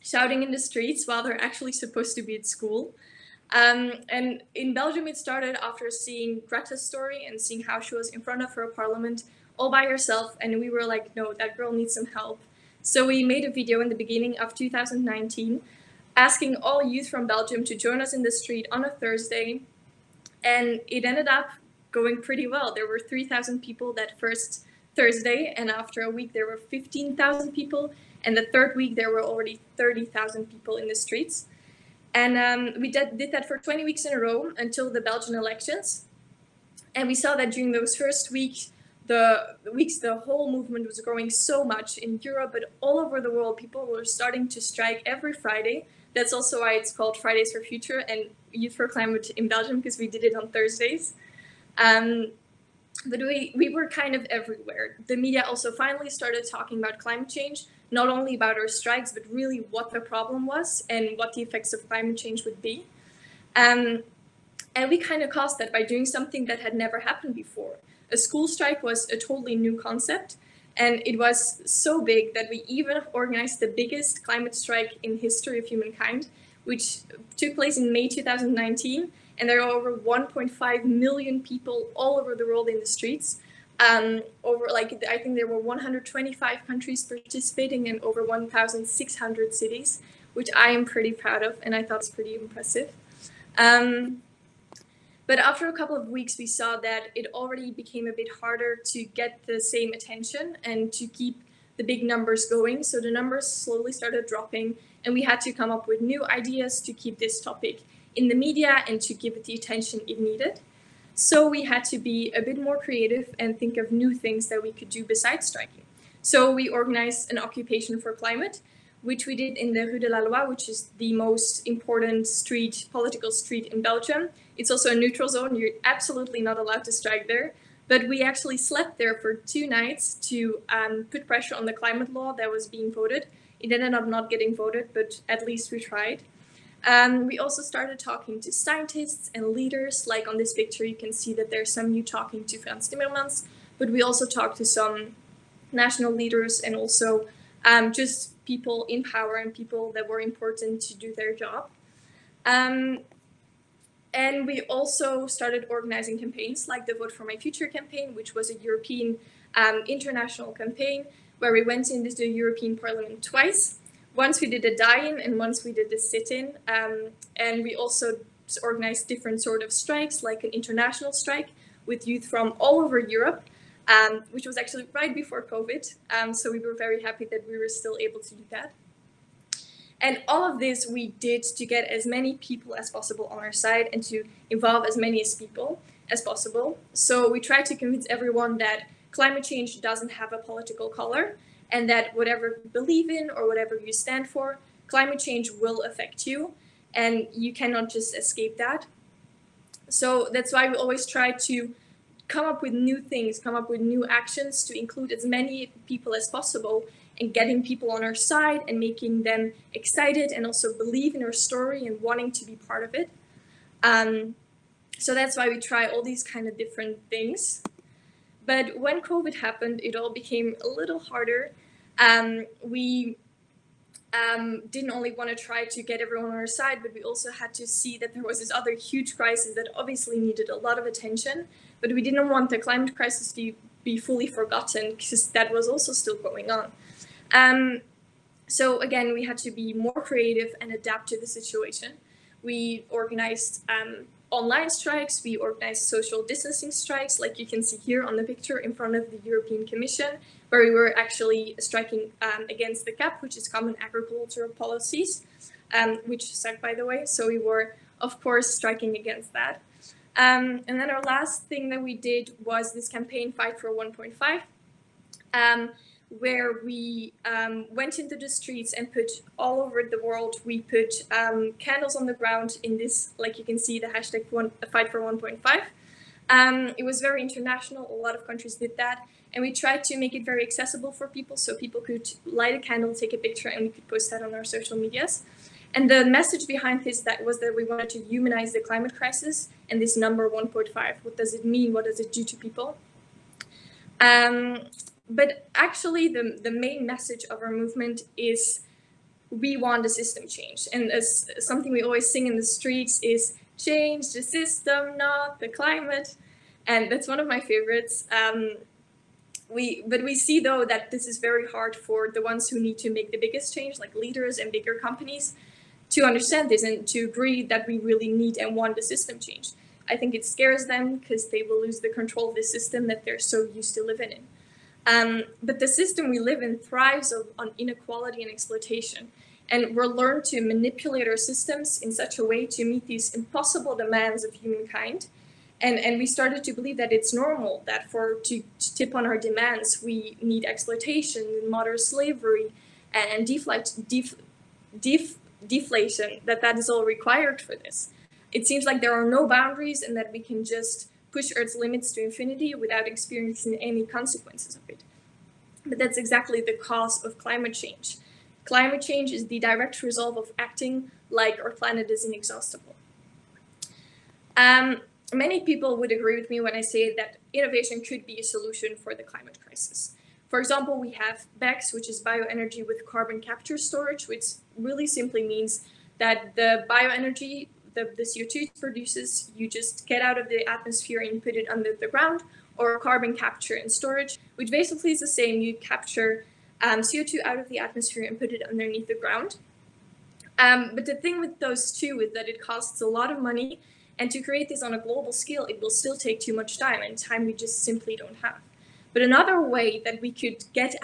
shouting in the streets while they're actually supposed to be at school. And in Belgium, it started after seeing Greta's story and seeing how she was in front of her parliament all by herself. And we were like, no, that girl needs some help. So we made a video in the beginning of 2019, asking all youth from Belgium to join us in the street on a Thursday. And it ended up going pretty well. There were 3,000 people that first Thursday, and after a week there were 15,000 people, and the third week there were already 30,000 people in the streets. And we did that for 20 weeks in a row until the Belgian elections. And we saw that during those first weeks, the whole movement was growing so much in Europe, but all over the world, people were starting to strike every Friday. That's also why it's called Fridays for Future and Youth for Climate in Belgium, because we did it on Thursdays. But we were kind of everywhere. The media also finally started talking about climate change, not only about our strikes, but really what the problem was and what the effects of climate change would be. And we kind of caused that by doing something that had never happened before. A school strike was a totally new concept, and it was so big that we even organized the biggest climate strike in history of humankind, which took place in May 2019. And there are over 1.5 million people all over the world in the streets. I think there were 125 countries participating in over 1,600 cities, which I am pretty proud of, and I thought it's pretty impressive. But after a couple of weeks, we saw that it already became a bit harder to get the same attention and to keep the big numbers going. So the numbers slowly started dropping, and we had to come up with new ideas to keep this topic in the media and to give it the attention it needed. So we had to be a bit more creative and think of new things that we could do besides striking. So we organized an occupation for climate, which we did in the Rue de la Loi, which is the most important street, political street in Belgium. It's also a neutral zone. You're absolutely not allowed to strike there. But we actually slept there for 2 nights to put pressure on the climate law that was being voted. It ended up not getting voted, but at least we tried. We also started talking to scientists and leaders. Like on this picture, you can see that there's some new talking to Frans Timmermans, but we also talked to some national leaders and also just people in power and people that were important to do their job. And we also started organizing campaigns like the Vote for My Future campaign, which was a European international campaign where we went into the European Parliament twice. Once we did a die-in and once we did a sit-in, and we also organized different sort of strikes, like an international strike with youth from all over Europe, which was actually right before COVID. So we were very happy that we were still able to do that. And all of this we did to get as many people as possible on our side and to involve as many people as possible. So we tried to convince everyone that climate change doesn't have a political color, and that whatever you believe in or whatever you stand for, climate change will affect you, and you cannot just escape that. So that's why we always try to come up with new things, come up with new actions to include as many people as possible and getting people on our side and making them excited and also believe in our story and wanting to be part of it. So that's why we try all these kind of different things. But when COVID happened, it all became a little harder. We didn't only want to try to get everyone on our side, but we also had to see that there was this other huge crisis that obviously needed a lot of attention, but we didn't want the climate crisis to be fully forgotten because that was also still going on. So again, we had to be more creative and adapt to the situation. We organized online strikes, we organized social distancing strikes, like you can see here on the picture in front of the European Commission, where we were actually striking against the CAP, which is Common Agricultural Policies, which sucked, by the way. So we were, of course, striking against that. And then our last thing that we did was this campaign Fight for 1.5, where we went into the streets and put all over the world, we put candles on the ground in this, like you can see, the hashtag Fight for 1.5. It was very international, a lot of countries did that, and we tried to make it very accessible for people, so people could light a candle, take a picture, and we could post that on our social medias. And the message behind this was that we wanted to humanize the climate crisis and this number 1.5. What does it mean? What does it do to people? But actually, the main message of our movement is we want a system change. And as something we always sing in the streets is, change the system, not the climate. And that's one of my favorites. But we see, though, that this is very hard for the ones who need to make the biggest change, like leaders and bigger companies, to understand this and to agree that we really need and want the system change. I think it scares them because they will lose the control of the system that they're so used to living in. But the system we live in thrives on inequality and exploitation. And we're learned to manipulate our systems in such a way to meet these impossible demands of humankind. And we started to believe that it's normal that to tip on our demands, we need exploitation and modern slavery and deflation, that is all required for this. It seems like there are no boundaries and that we can just push Earth's limits to infinity without experiencing any consequences of it. But that's exactly the cause of climate change. Climate change is the direct result of acting like our planet is inexhaustible. Many people would agree with me when I say that innovation could be a solution for the climate crisis. For example, we have BECCS, which is bioenergy with carbon capture storage, which really simply means that the bioenergy, the CO2 it produces, you just get out of the atmosphere and put it under the ground, or carbon capture and storage, which basically is the same. You capture CO2 out of the atmosphere and put it underneath the ground. But the thing with those two is that it costs a lot of money. And to create this on a global scale, it will still take too much time, and time we just simply don't have. But another way that we could get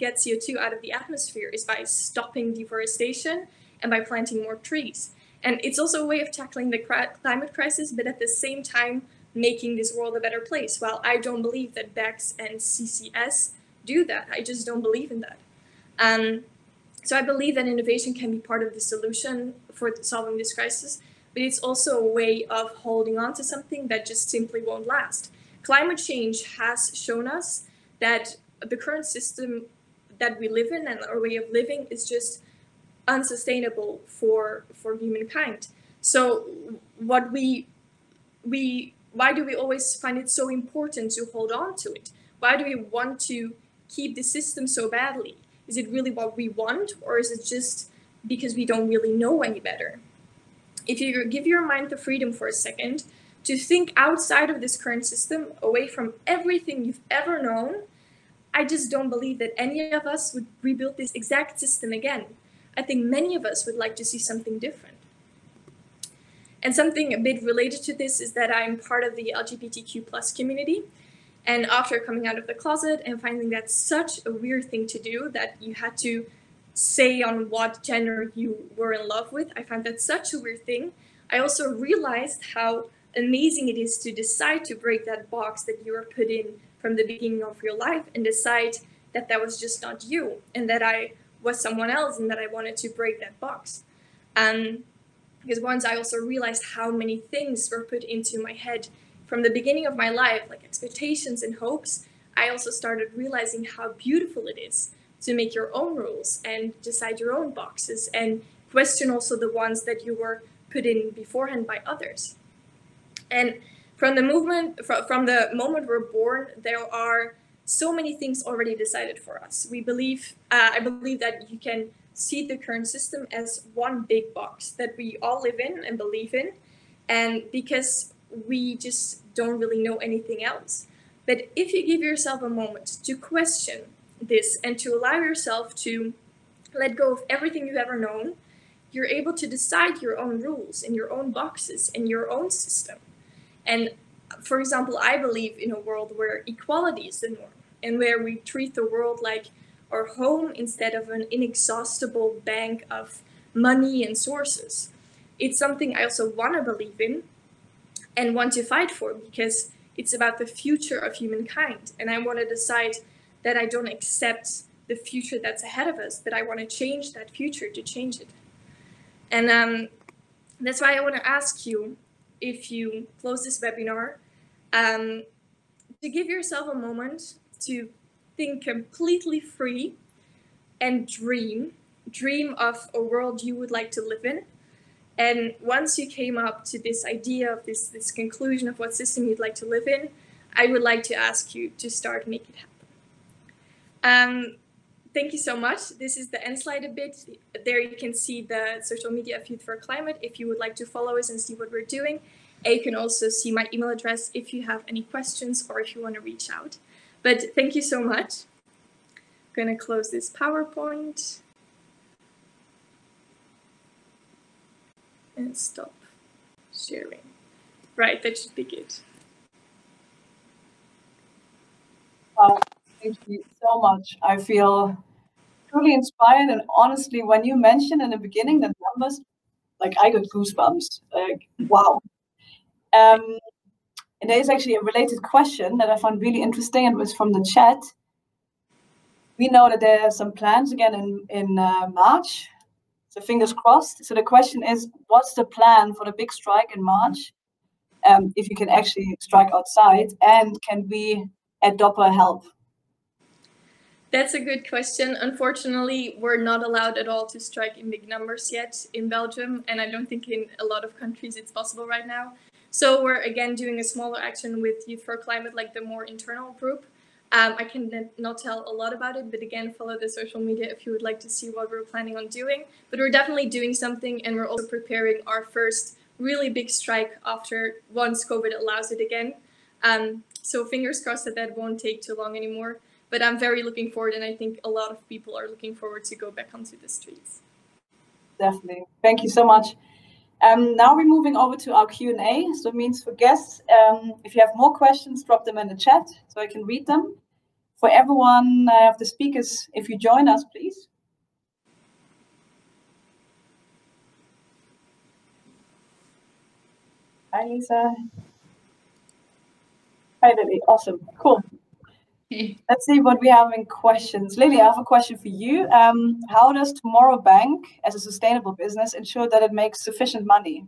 CO2 out of the atmosphere is by stopping deforestation and by planting more trees. And it's also a way of tackling the climate crisis, but at the same time, making this world a better place. Well, I don't believe that BECCS and CCS do that. I just don't believe in that. So I believe that innovation can be part of the solution for solving this crisis, but it's also a way of holding on to something that just simply won't last. Climate change has shown us that the current system that we live in and our way of living is just unsustainable for humankind. So what why do we always find it so important to hold on to it? Why do we want to keep the system so badly? Is it really what we want, or is it just because we don't really know any better? If you give your mind the freedom for a second to think outside of this current system, away from everything you've ever known, I just don't believe that any of us would rebuild this exact system again. I think many of us would like to see something different. And something a bit related to this is that I'm part of the LGBTQ+ community. And after coming out of the closet and finding that such a weird thing to do, that you had to say on what gender you were in love with, I found that such a weird thing. I also realized how amazing it is to decide to break that box that you were put in from the beginning of your life and decide that that was just not you and that I was someone else and that I wanted to break that box. Because once I also realized how many things were put into my head from the beginning of my life, like expectations and hopes, I also started realizing how beautiful it is to make your own rules and decide your own boxes and question also the ones that you were put in beforehand by others. And from the moment we're born, there are so many things already decided for us. We believe, I believe that you can see the current system as one big box that we all live in and believe in, and because we just don't really know anything else. But if you give yourself a moment to question this and to allow yourself to let go of everything you've ever known, you're able to decide your own rules and your own boxes and your own system. And for example, I believe in a world where equality is the norm and where we treat the world like our home instead of an inexhaustible bank of money and sources. It's something I also want to believe in and want to fight for, because it's about the future of humankind. And I want to decide that I don't accept the future that's ahead of us, that I want to change that future to change it. And that's why I want to ask you, if you close this webinar, to give yourself a moment to think completely free and dream. Dream of a world you would like to live in. And once you came up to this idea of this conclusion of what system you'd like to live in, I would like to ask you to start making it happen. Thank you so much. This is the end slide a bit. There you can see the social media of Youth for Climate if you would like to follow us and see what we're doing. And you can also see my email address if you have any questions or if you want to reach out. But thank you so much. I'm going to close this PowerPoint and stop sharing. Right, that should be good. Wow. Thank you so much. I feel truly inspired, and honestly, when you mentioned in the beginning the numbers, like I got goosebumps. Like, wow. And there is actually a related question that I found really interesting, and was from the chat. We know that there are some plans again in March, so fingers crossed. So the question is, what's the plan for the big strike in March? If you can actually strike outside, and can we at Dopper help? That's a good question. Unfortunately, we're not allowed at all to strike in big numbers yet in Belgium, and I don't think in a lot of countries it's possible right now. So we're again doing a smaller action with Youth for Climate, like the more internal group. I can not tell a lot about it, but again, follow the social media if you would like to see what we're planning on doing. But we're definitely doing something, and we're also preparing our first really big strike after once COVID allows it again. So fingers crossed that that won't take too long anymore. But I'm very looking forward, and I think a lot of people are looking forward to go back onto the streets. Definitely. Thank you so much. Now we're moving over to our Q&A. So it means for guests, if you have more questions, drop them in the chat so I can read them. For everyone of the speakers, if you join us, please. Hi, Lisa. Hi, Lilli. Awesome. Cool. Let's see what we have in questions. Lilli, I have a question for you. How does Tomorrow Bank, as a sustainable business, ensure that it makes sufficient money?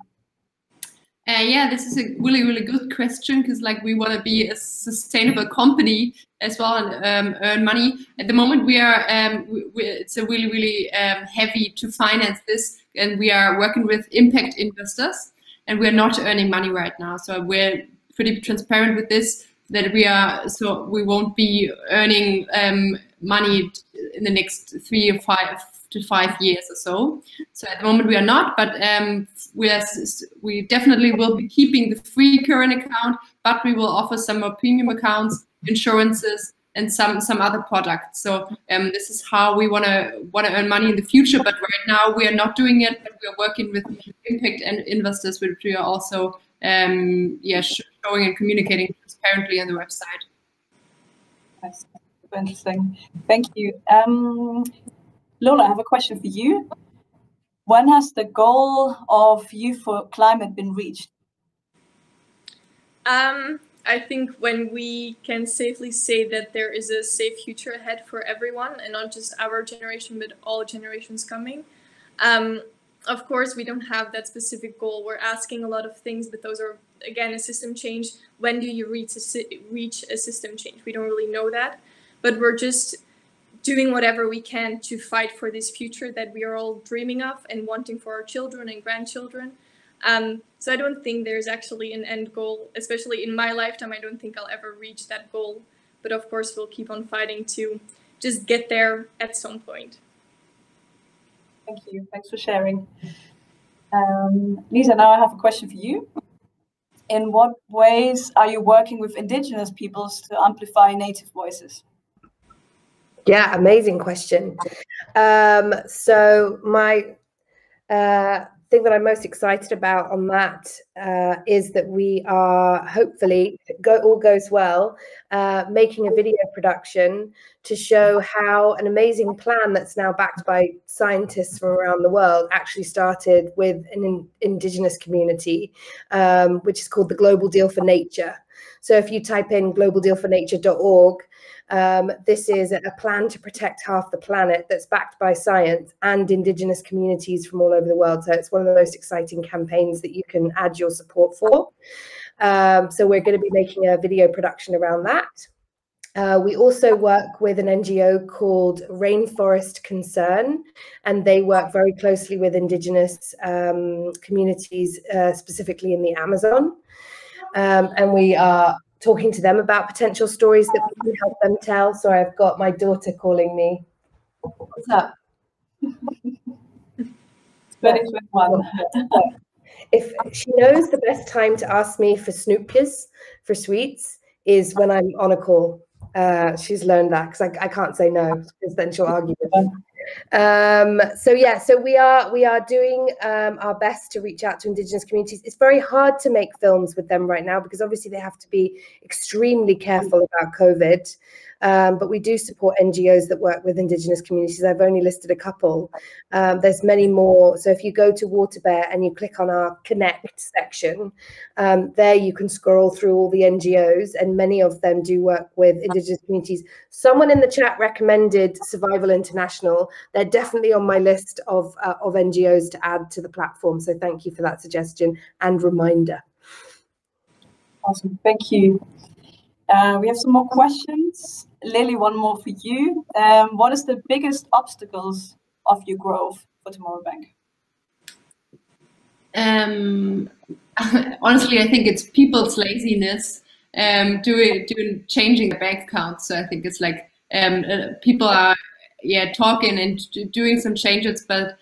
Yeah, this is a really, really good question, because like we want to be a sustainable company as well and earn money. At the moment, we are it's a really, really heavy to finance this, and we are working with impact investors, and we're not earning money right now. So we're pretty transparent with this. That we are, so we won't be earning money in the next 3 to 5 years or so. So at the moment we are not, but we definitely will be keeping the free current account, but we will offer some more premium accounts, insurances, and some other products. So this is how we wanna earn money in the future. But right now we are not doing it. But we are working with impact and investors, which we are also showing and communicating transparently on the website. That's super interesting. Thank you. Lola, I have a question for you. When has the goal of Youth for Climate been reached? I think when we can safely say that there is a safe future ahead for everyone, and not just our generation, but all generations coming. Of course, we don't have that specific goal. We're asking a lot of things, but those are, again, a system change. When do you reach a system change? We don't really know that, but we're just doing whatever we can to fight for this future that we are all dreaming of and wanting for our children and grandchildren. So I don't think there's actually an end goal, especially in my lifetime. I don't think I'll ever reach that goal, but of course we'll keep on fighting to just get there at some point. Thank you, thanks for sharing. Lisa, now I have a question for you. In what ways are you working with indigenous peoples to amplify native voices? Yeah, amazing question. So my thing that I'm most excited about on that is that we are hopefully, if all goes well, making a video production to show how an amazing plan that's now backed by scientists from around the world actually started with an indigenous community, which is called the Global Deal for Nature. So if you type in globaldealfornature.org, this is a plan to protect half the planet that's backed by science and indigenous communities from all over the world. So it's one of the most exciting campaigns that you can add your support for. So we're going to be making a video production around that. We also work with an NGO called Rainforest Concern, and they work very closely with indigenous communities, specifically in the Amazon. And we are talking to them about potential stories that we can help them tell. Sorry, I've got my daughter calling me. What's up? If she knows the best time to ask me for snoopjes, for sweets, is when I'm on a call. She's learned that, because I can't say no, because then she'll argue with me. So yeah, so we are doing our best to reach out to indigenous communities. It's very hard to make films with them right now, because obviously they have to be extremely careful about COVID, but we do support NGOs that work with indigenous communities. I've only listed a couple. There's many more. So if you go to WaterBear and you click on our Connect section, there you can scroll through all the NGOs, and many of them do work with indigenous communities. Someone in the chat recommended Survival International. They're definitely on my list of NGOs to add to the platform. So thank you for that suggestion and reminder. Awesome, thank you. We have some more questions. Lilli, one more for you. What is the biggest obstacles of your growth for Tomorrow Bank? Honestly, I think it's people's laziness doing changing the bank accounts. So I think it's like people are talking and doing some changes, but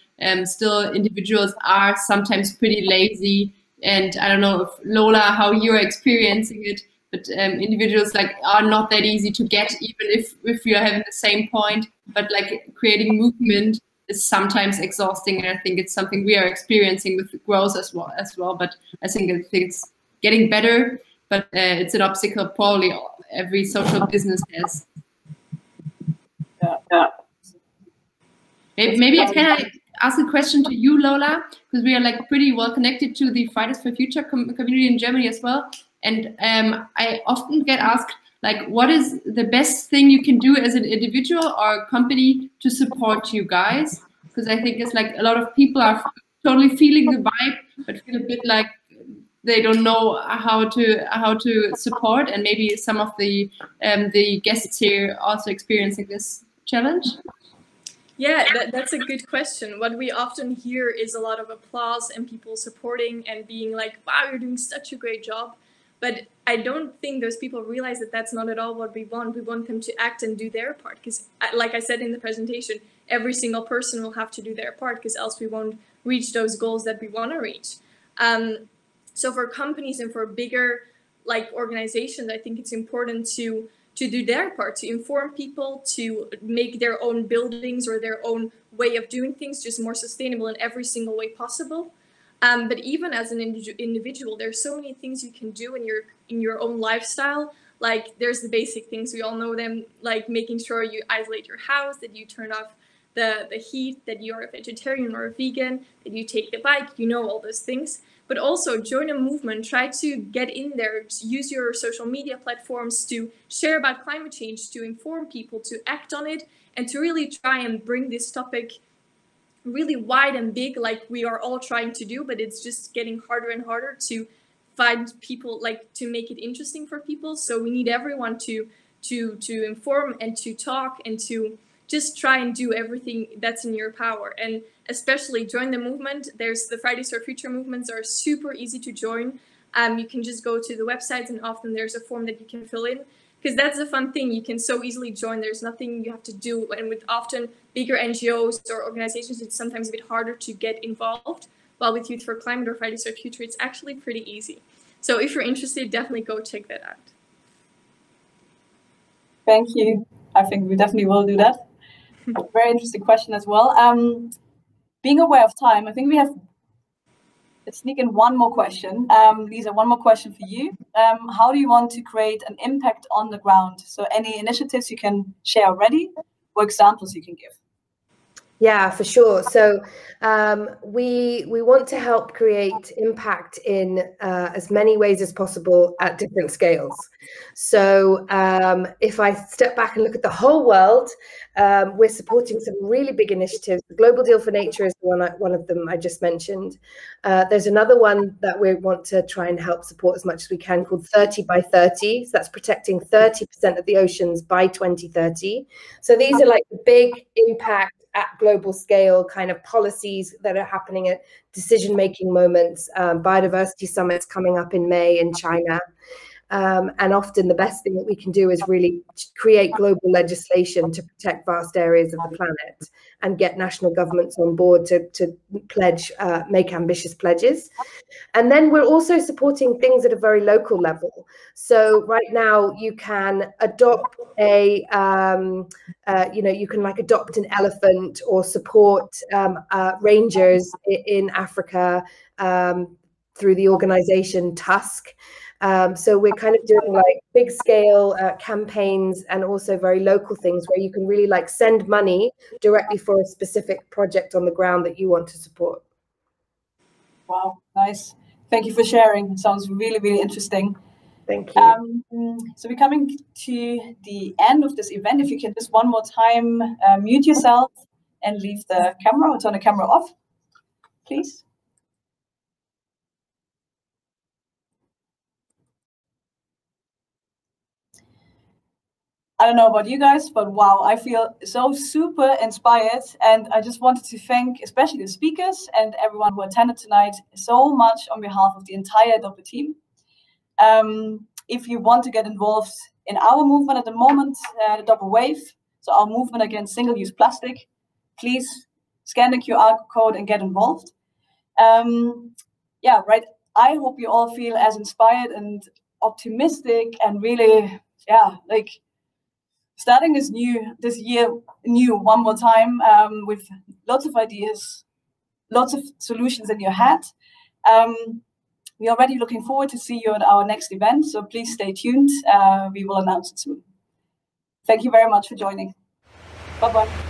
still individuals are sometimes pretty lazy. And I don't know if Lola, how you're experiencing it, but individuals like are not that easy to get, even if you're having the same point, but like creating movement is sometimes exhausting. And I think it's something we are experiencing with growth as well. But I think it's getting better, but it's an obstacle probably every social business has. Yeah. Maybe can I ask a question to you, Lola, because we are like pretty well connected to the Fridays for Future community in Germany as well. And I often get asked, like, what is the best thing you can do as an individual or a company to support you guys? Because I think it's like a lot of people are totally feeling the vibe, but feel a bit like they don't know how to support. And maybe some of the guests here also experiencing this challenge. Yeah, that's a good question. What we often hear is a lot of applause and people supporting and being like, wow, you're doing such a great job. But I don't think those people realize that that's not at all what we want. We want them to act and do their part. Because like I said in the presentation, every single person will have to do their part, because else we won't reach those goals that we want to reach. So for companies and for bigger like organizations, I think it's important to do their part, to inform people, to make their own buildings or their own way of doing things just more sustainable in every single way possible. But even as an individual, there's so many things you can do in your own lifestyle. Like there's the basic things, we all know them, like making sure you isolate your house, that you turn off the heat, that you're a vegetarian or a vegan, that you take the bike, you know, all those things. But also join a movement, try to get in there, use your social media platforms to share about climate change, to inform people, to act on it, and to really try and bring this topic really wide and big, like we are all trying to do, but it's just getting harder and harder to find people, like to make it interesting for people. So we need everyone to inform and to talk and to just try and do everything that's in your power. And especially join the movement. There's the Fridays for Future movements are super easy to join. You can just go to the websites, and often there's a form that you can fill in, because that's the fun thing. You can so easily join. There's nothing you have to do. And with often bigger NGOs or organizations, it's sometimes a bit harder to get involved. While with Youth for Climate or Fridays for Future, it's actually pretty easy. So if you're interested, definitely go check that out. Thank you. I think we definitely will do that. A very interesting question as well. Being aware of time, I think we have, let's sneak in one more question. Lisa, one more question for you. How do you want to create an impact on the ground? So any initiatives you can share already or examples you can give? Yeah, for sure. So we want to help create impact in as many ways as possible at different scales. So if I step back and look at the whole world, we're supporting some really big initiatives. The Global Deal for Nature is one of them I just mentioned. There's another one that we want to try and help support as much as we can called 30 by 30. So that's protecting 30% of the oceans by 2030. So these are like the big impact at global scale kind of policies that are happening at decision-making moments, biodiversity summits coming up in May in China. And often the best thing that we can do is really create global legislation to protect vast areas of the planet and get national governments on board to pledge, make ambitious pledges. And then we're also supporting things at a very local level. So right now you can adopt a, you can like adopt an elephant or support rangers in Africa through the organization Tusk. So we're kind of doing like big scale campaigns and also very local things where you can really like send money directly for a specific project on the ground that you want to support. Wow, nice. Thank you for sharing. It sounds really, really interesting. Thank you. So we're coming to the end of this event. If you can just one more time mute yourself and leave the camera or turn the camera off, please. I don't know about you guys, but wow, I feel so super inspired. And I just wanted to thank especially the speakers and everyone who attended tonight so much on behalf of the entire Dopper team. If you want to get involved in our movement at the moment, the Dopper Wave, so our movement against single-use plastic, please scan the QR code and get involved. Yeah, right. I hope you all feel as inspired and optimistic and really, yeah, like, starting this year new one more time with lots of ideas, lots of solutions in your head. We're already looking forward to see you at our next event, so please stay tuned. We will announce it soon. Thank you very much for joining. Bye-bye.